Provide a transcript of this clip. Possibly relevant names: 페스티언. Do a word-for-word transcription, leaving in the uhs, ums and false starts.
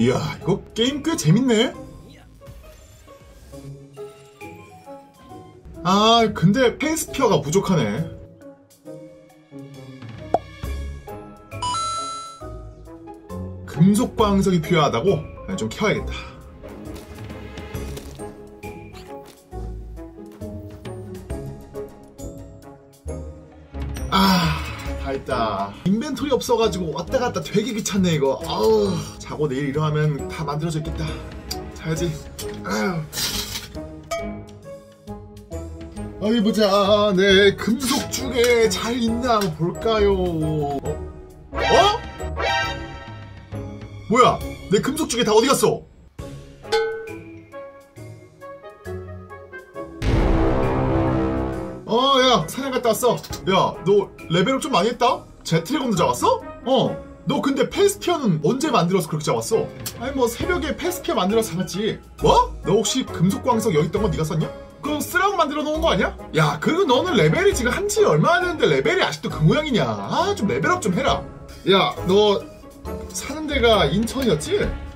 이야, 이거 게임 꽤 재밌네? 아, 근데 페이스피어가 부족하네. 금속 광석이 필요하다고? 좀 캐와야겠다. 아, 다 했다. 인벤토리 없어가지고 왔다 갔다 되게 귀찮네 이거. 아우, 자고 내일 일어나면 다 만들어져 있겠다. 자야지. 아유. 어디 보자. 네, 금속 주게 잘 있나 한번 볼까요? 어? 어? 뭐야? 내 금속 주게 다 어디 갔어? 어, 야, 사냥 갔다 왔어. 야, 너 레벨업 좀 많이 했다? 제트레곤도 잡았어? 어, 너 근데 페스티언은 언제 만들어서 그렇게 잡았어? 아니 뭐 새벽에 페스티언 만들어서 잡았지. 뭐? 너 혹시 금속 광석 여기 있던 거 네가 썼냐? 그럼 쓰라고 만들어 놓은 거 아니야? 야, 그리고 너는 레벨이 지금 한지 얼마 안 됐는데 레벨이 아직도 그 모양이냐? 아, 좀 레벨업 좀 해라. 야, 너 사는 데가 인천이었지?